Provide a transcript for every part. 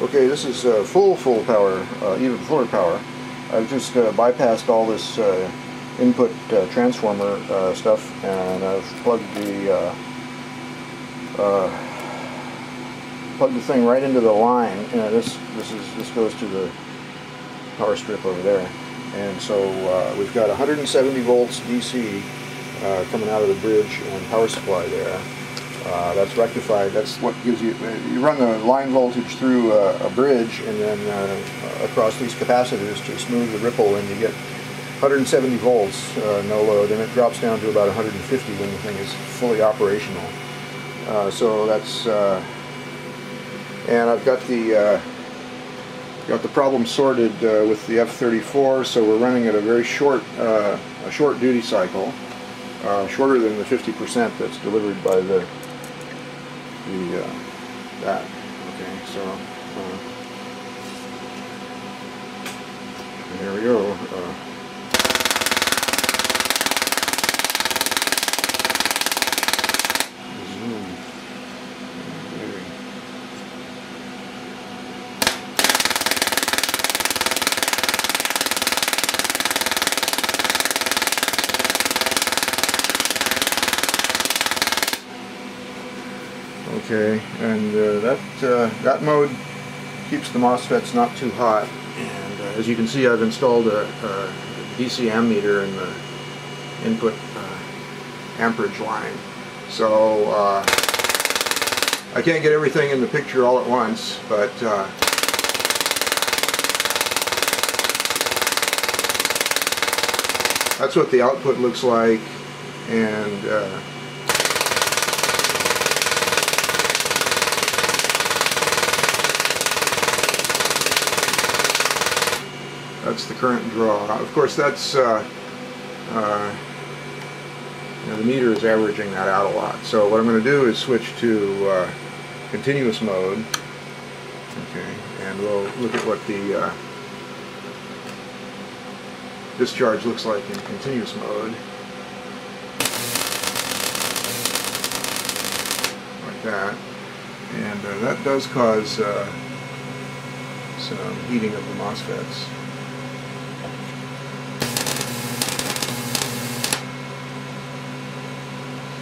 Okay, this is full power, even floor power. I've just bypassed all this input transformer stuff, and I've plugged the thing right into the line. You know, this goes to the power strip over there, and so we've got 170 volts DC coming out of the bridge and power supply there. That's rectified. That's what gives you. You run the line voltage through a bridge and then across these capacitors to smooth the ripple, and you get 170 volts no load, and it drops down to about 150 when the thing is fully operational. So that's. And I've got the problem sorted with the F34, so we're running at a very short a short duty cycle, shorter than the 50% that's delivered by the. That. Okay, so there we go. Zoom. Okay. Okay, and that mode keeps the MOSFETs not too hot, and as you can see, I've installed a DC ammeter in the input amperage line, so I can't get everything in the picture all at once, but that's what the output looks like, and that's the current draw. Of course, that's you know, the meter is averaging that out a lot. So what I'm going to do is switch to continuous mode. Okay, and we'll look at what the discharge looks like in continuous mode, like that. And that does cause some heating of the MOSFETs.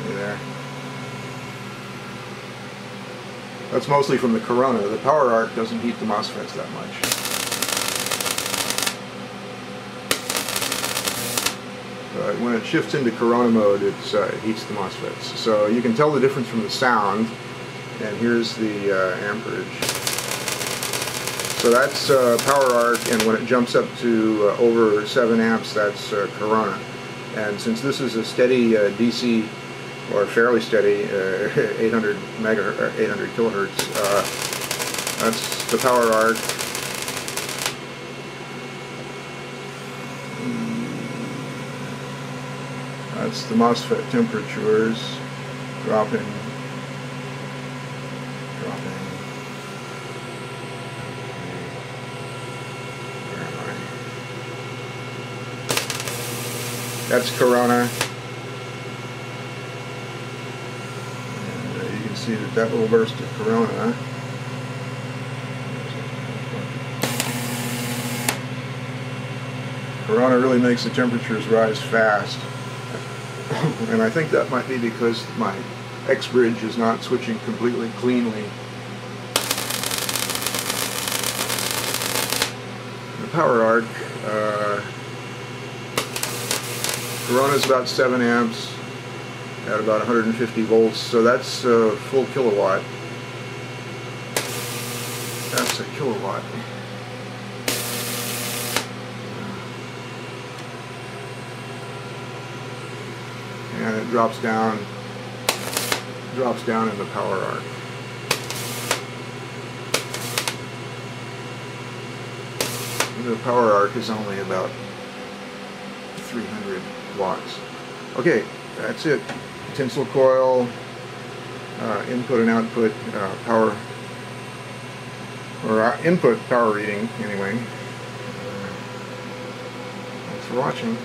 There. That's mostly from the corona. The power arc doesn't heat the MOSFETs that much. But when it shifts into corona mode, it heats the MOSFETs. So you can tell the difference from the sound. And here's the amperage. So that's power arc, and when it jumps up to over 7 amps, that's corona. And since this is a steady DC, or fairly steady, 800 kilohertz. That's the power arc. That's the MOSFET temperatures dropping. Where am I? That's corona. See that little burst of corona. Corona really makes the temperatures rise fast, and I think that might be because my X-bridge is not switching completely cleanly. The power arc, corona is about 7 amps. At about 150 volts, so that's a full kilowatt. That's a kilowatt. And it drops down in the power arc. The power arc is only about 300 watts. Okay, that's it. Tinsel coil, input and output power, or input power reading anyway. Thanks for watching.